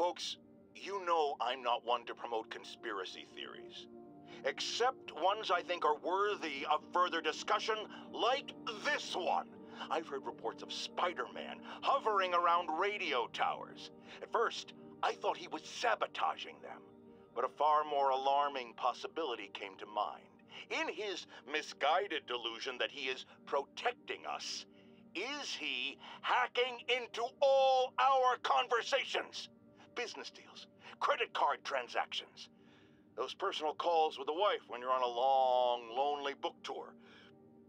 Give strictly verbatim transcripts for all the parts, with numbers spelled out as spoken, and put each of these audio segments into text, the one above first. Folks, you know I'm not one to promote conspiracy theories, except ones I think are worthy of further discussion, like this one. I've heard reports of Spider-Man hovering around radio towers. At first, I thought he was sabotaging them, but a far more alarming possibility came to mind. In his misguided delusion that he is protecting us, is he hacking into all our conversations? Business deals, credit card transactions, those personal calls with the wife when you're on a long, lonely book tour.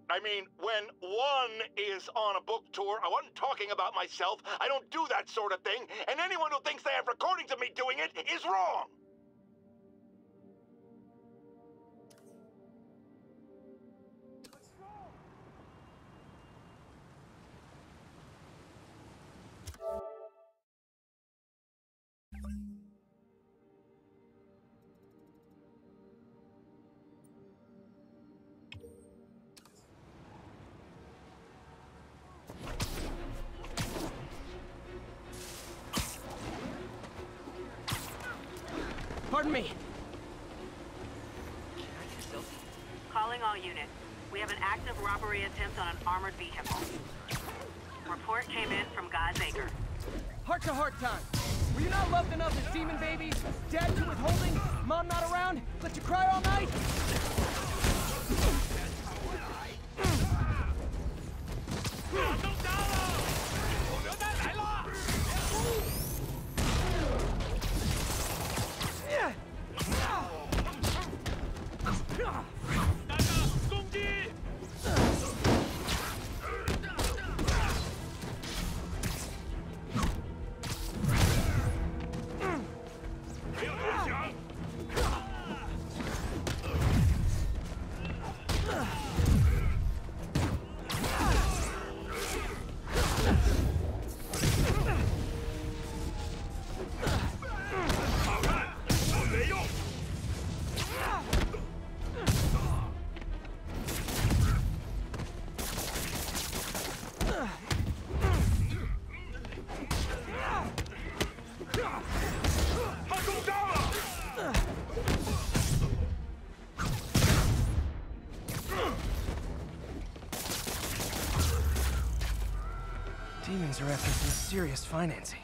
I mean, when one is on a book tour, I wasn't talking about myself. I don't do that sort of thing, and anyone who thinks they have recordings of me doing it is wrong. Pardon me. Calling all units. We have an active robbery attempt on an armored vehicle. Report came in from God's Acre. Heart to heart time. Were you not loved enough as demon babies? Dad to withholding? Mom not around? Let you cry all night? Demons are after some serious financing.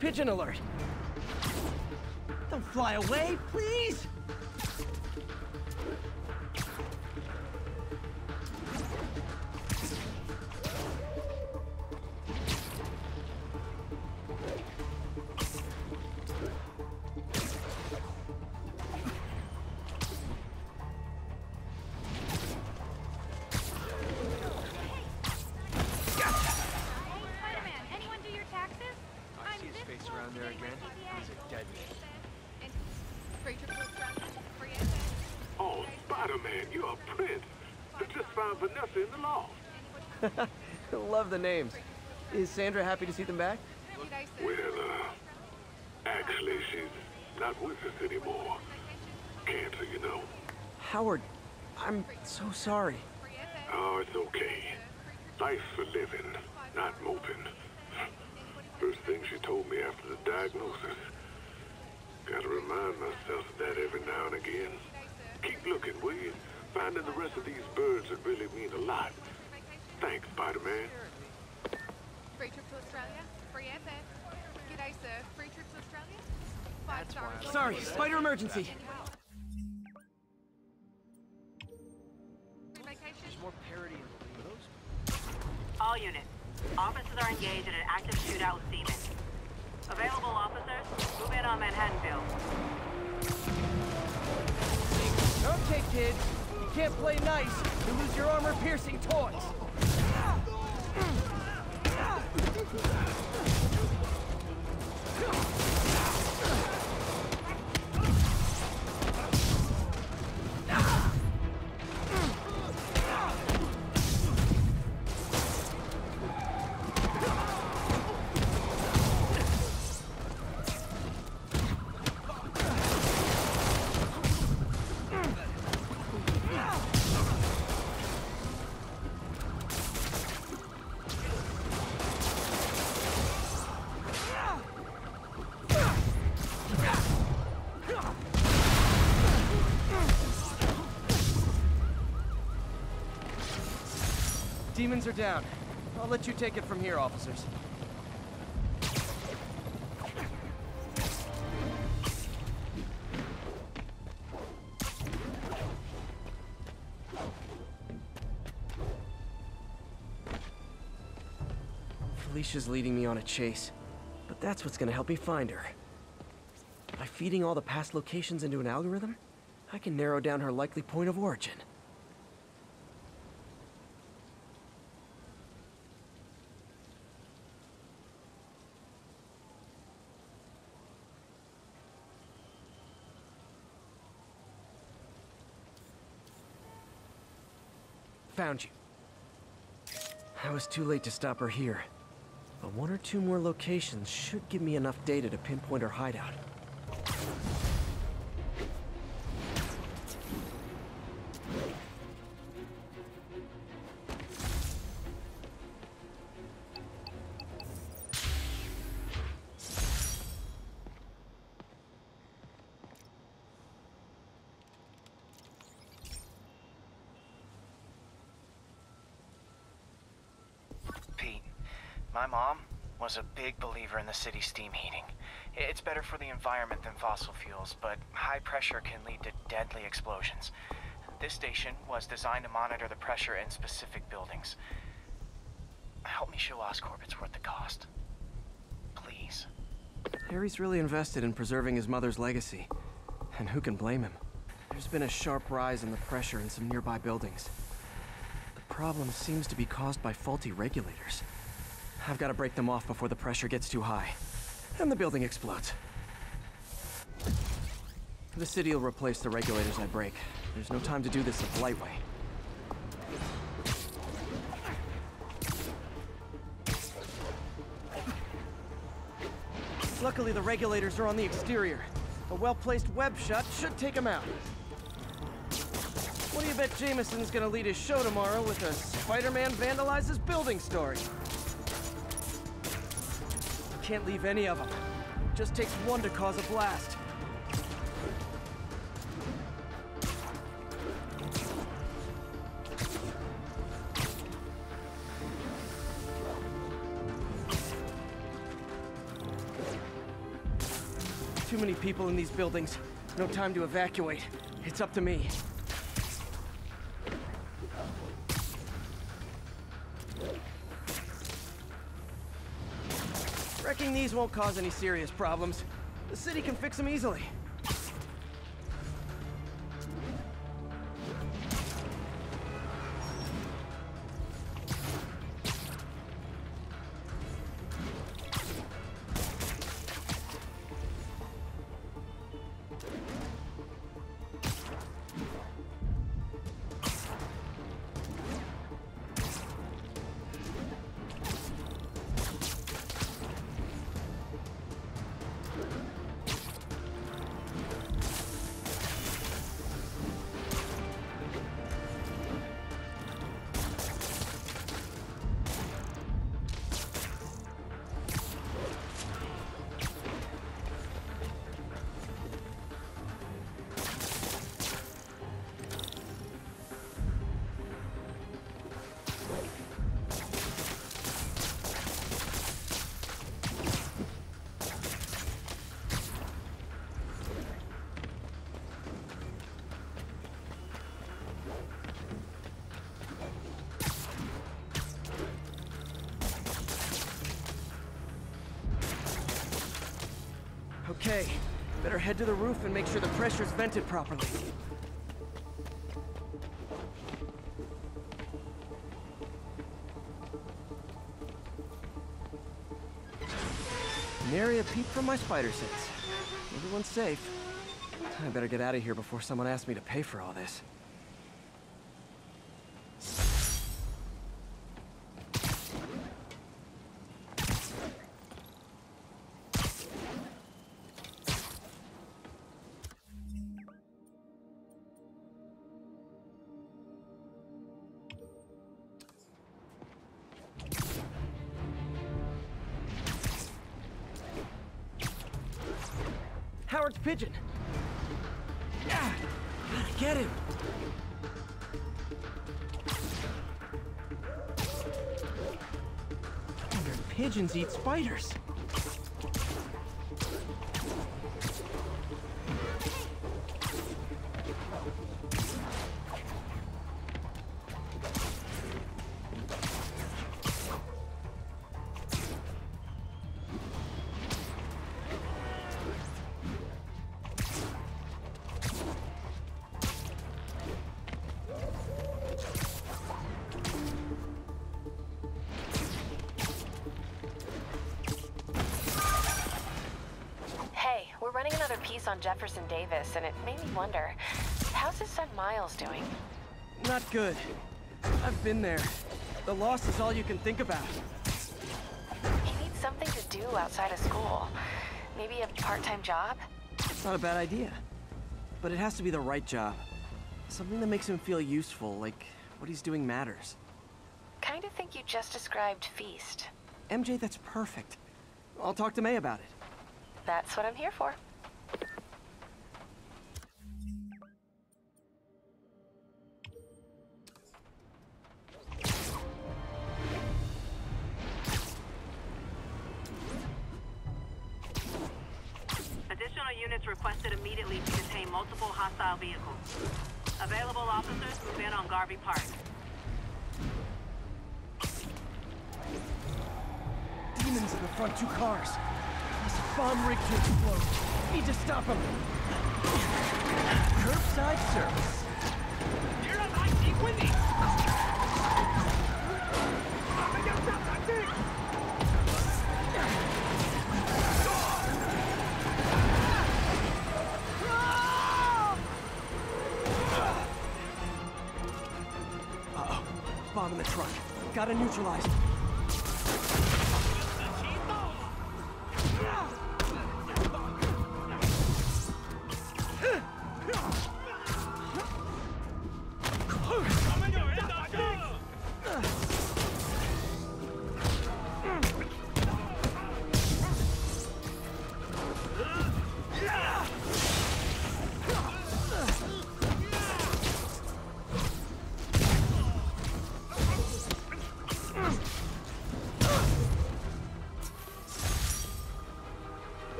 Pigeon alert! Don't fly away, please! Love the names. Is Sandra happy to see them back? Well, uh, actually, she's not with us anymore. Cancer, you know. Howard, I'm so sorry. Oh, it's okay. Life's for living, not moping. First thing she told me after the diagnosis. Gotta remind myself of that every now and again. Keep looking, will you? Finding the rest of these birds would really mean a lot. Thanks, Spider-Man. Free trip to Australia. Free access. G'day, sir. Free trip to Australia. Five stars. Sorry, spider emergency. There's more parody in the those. All units. Officers are engaged in an active shootout with demons. Available officers, move in on Manhattanville. Okay, kids. You can't play nice. You lose your armor-piercing toys. Demons are down. I'll let you take it from here, officers. Alicia's leading me on a chase, but that's what's gonna help me find her. By feeding all the past locations into an algorithm, I can narrow down her likely point of origin. Found you. I was too late to stop her here, but one or two more locations should give me enough data to pinpoint her hideout. My mom was a big believer in the city's steam heating. It's better for the environment than fossil fuels, but high pressure can lead to deadly explosions. This station was designed to monitor the pressure in specific buildings. Help me show Oscorp it's worth the cost. Please. Harry's really invested in preserving his mother's legacy, and who can blame him? There's been a sharp rise in the pressure in some nearby buildings. The problem seems to be caused by faulty regulators. I've got to break them off before the pressure gets too high, and the building explodes. The city will replace the regulators I break. There's no time to do this the light way. Luckily, the regulators are on the exterior. A well-placed web shot should take them out. What do you bet Jameson's gonna lead his show tomorrow with a Spider-Man vandalizes building story? Can't leave any of them. Just takes one to cause a blast. Too many people in these buildings. No time to evacuate. It's up to me. These won't cause any serious problems. The city can fix them easily. Okay, better head to the roof and make sure the pressure's vented properly. An area peep from my spider sense. Everyone's safe. I better get out of here before someone asks me to pay for all this. Howard's pigeon. Yeah, gotta get him. pigeons eat spiders. On Jefferson Davis, and it made me wonder, how's his son Miles doing? Not good. I've been there. The loss is all you can think about. He needs something to do outside of school. Maybe a part-time job? It's not a bad idea. But it has to be the right job. Something that makes him feel useful, like what he's doing matters. Kinda think you just described Feast. M J, that's perfect. I'll talk to May about it. That's what I'm here for. Requested immediately to contain multiple hostile vehicles. Available officers move in on Garvey Park. Demons in the front two cars. There's a bomb rig to explode. Need to stop them. Curbside service. You're on I C, Wendy. Bomb in the truck. Gotta neutralize it.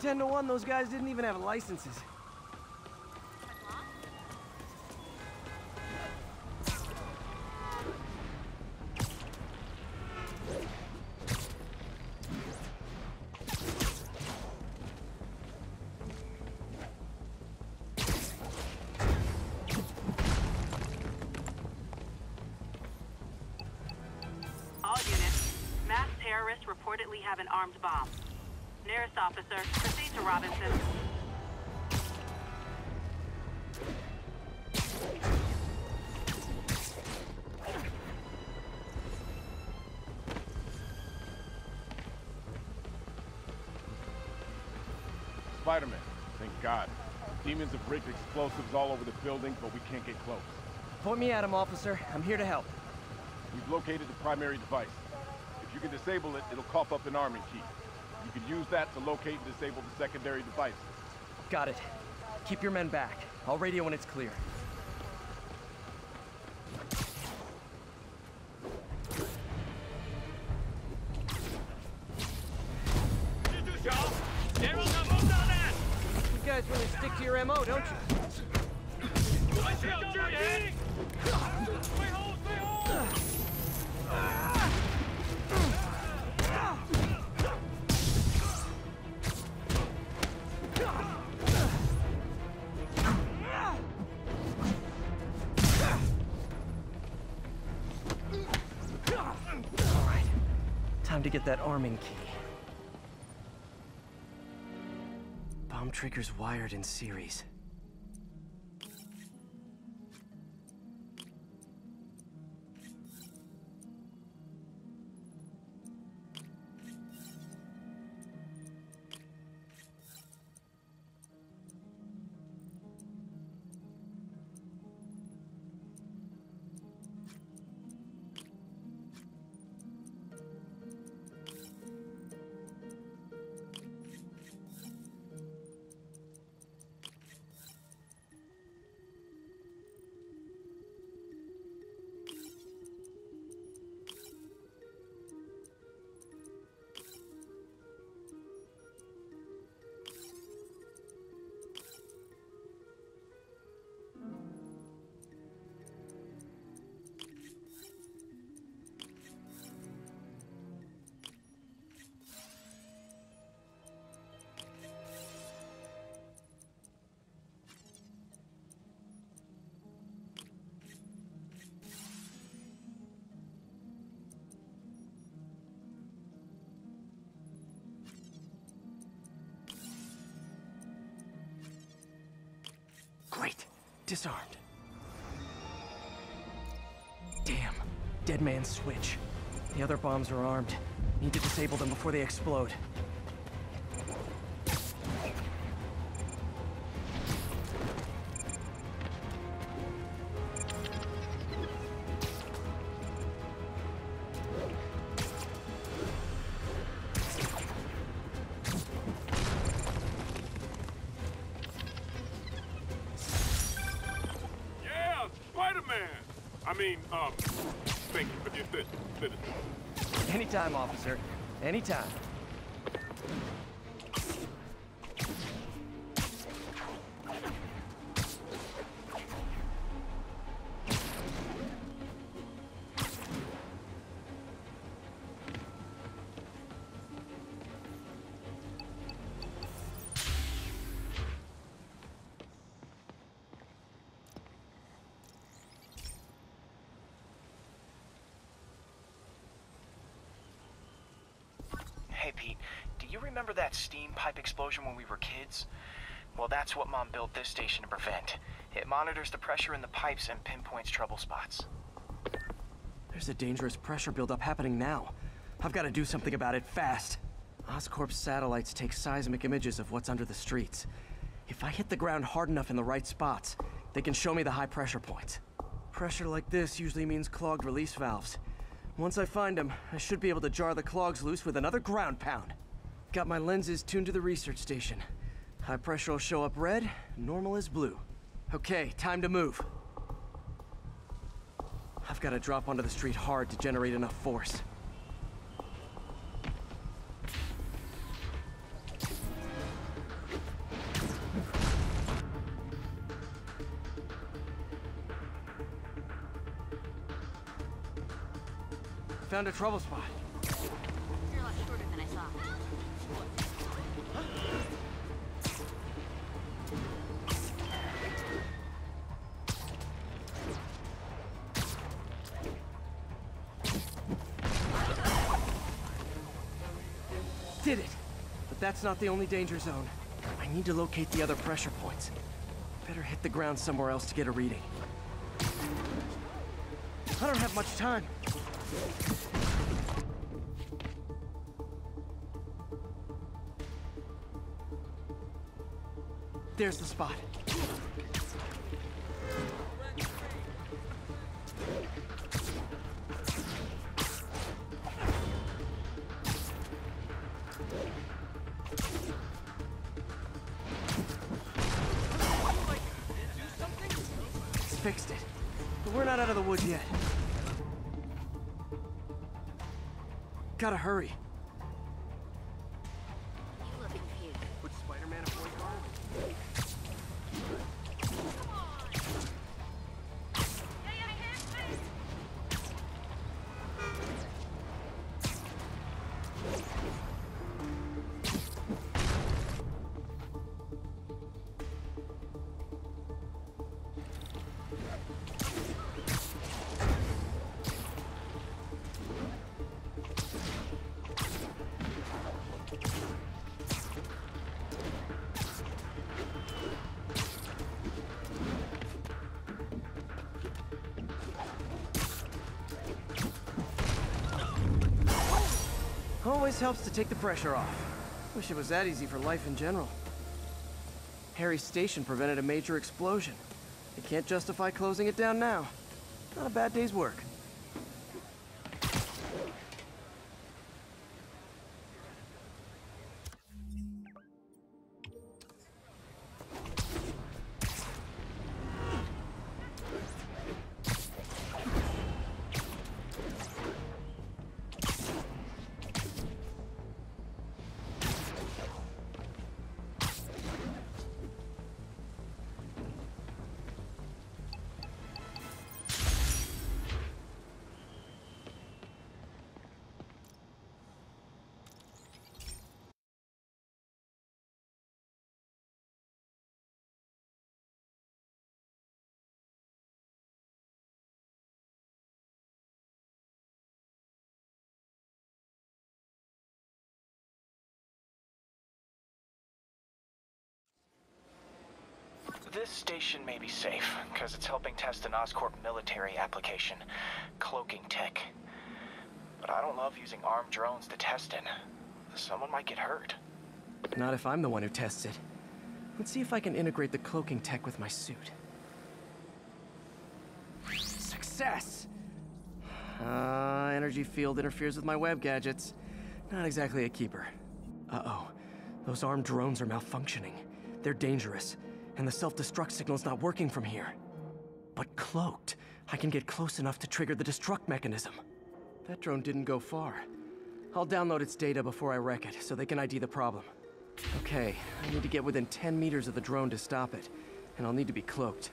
ten to one, those guys didn't even have licenses. All units, mass terrorists reportedly have an armed bomb. Nearest officer, proceed to Robinson. Spider-Man, thank God. Demons have rigged explosives all over the building, but we can't get close. Point me at him, officer. I'm here to help. We've located the primary device. If you can disable it, it'll cough up an army key. You can use that to locate and disable the secondary devices. Got it. Keep your men back. I'll radio when it's clear. You guys really stick to your M O, don't you? Ah! To get that arming key. Bomb triggers wired in series. Disarmed. Damn. Dead man's switch. The other bombs are armed. Need to disable them before they explode. Anytime, officer. Anytime. Hey Pete, do you remember that steam pipe explosion when we were kids? Well, that's what Mom built this station to prevent. It monitors the pressure in the pipes and pinpoints trouble spots. There's a dangerous pressure buildup happening now. I've got to do something about it fast. Oscorp's satellites take seismic images of what's under the streets. If I hit the ground hard enough in the right spots, they can show me the high pressure points. Pressure like this usually means clogged release valves. Once I find them, I should be able to jar the clogs loose with another ground pound. Got my lenses tuned to the research station. High pressure will show up red, normal is blue. Okay, time to move. I've got to drop onto the street hard to generate enough force. Found a trouble spot. You're a lot shorter than I saw. Did it! But that's not the only danger zone. I need to locate the other pressure points. Better hit the ground somewhere else to get a reading. I don't have much time. There's the spot. It's fixed it, but we're not out of the woods yet. Gotta hurry. You look confused. Would Spider-Man avoid harm? Always helps to take the pressure off. Wish it was that easy for life in general. Harry's station prevented a major explosion. They can't justify closing it down now. Not a bad day's work. This station may be safe, because it's helping test an Oscorp military application, cloaking tech. But I don't love using armed drones to test it. Someone might get hurt. Not if I'm the one who tests it. Let's see if I can integrate the cloaking tech with my suit. Success! Uh, energy field interferes with my web gadgets. Not exactly a keeper. Uh-oh. Those armed drones are malfunctioning. They're dangerous, and the self-destruct signal's not working from here. But cloaked, I can get close enough to trigger the destruct mechanism. That drone didn't go far. I'll download its data before I wreck it, so they can I D the problem. Okay, I need to get within ten meters of the drone to stop it, and I'll need to be cloaked.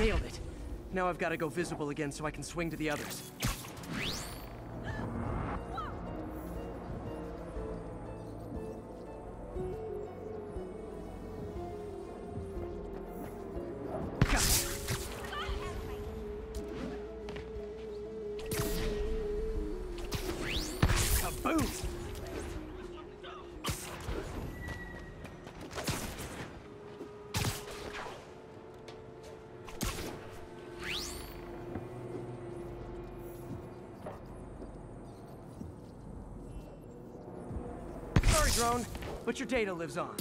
Nailed it! Now I've got to go visible again so I can swing to the others. Drone, but your data lives on.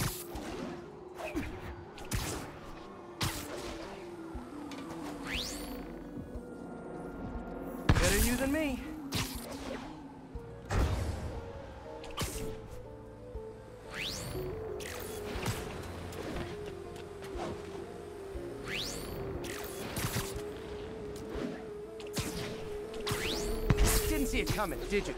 Better you than me. Didn't see it coming, did you?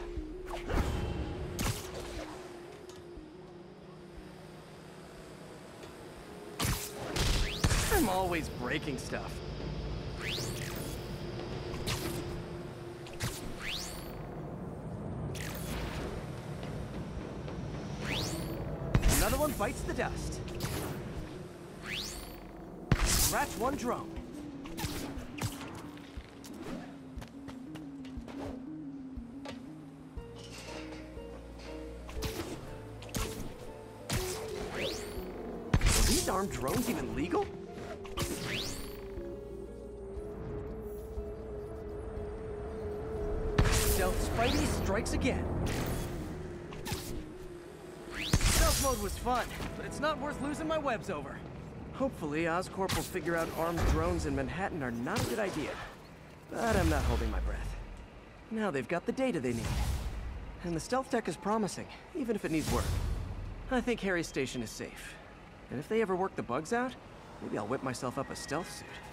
Always breaking stuff. Another one bites the dust. Scratch one drone. Are these armed drones even legal? Spidey strikes again. Stealth mode was fun, but it's not worth losing my webs over. Hopefully, Oscorp will figure out armed drones in Manhattan are not a good idea. But I'm not holding my breath. Now they've got the data they need. And the stealth tech is promising, even if it needs work. I think Harry's station is safe. And if they ever work the bugs out, maybe I'll whip myself up a stealth suit.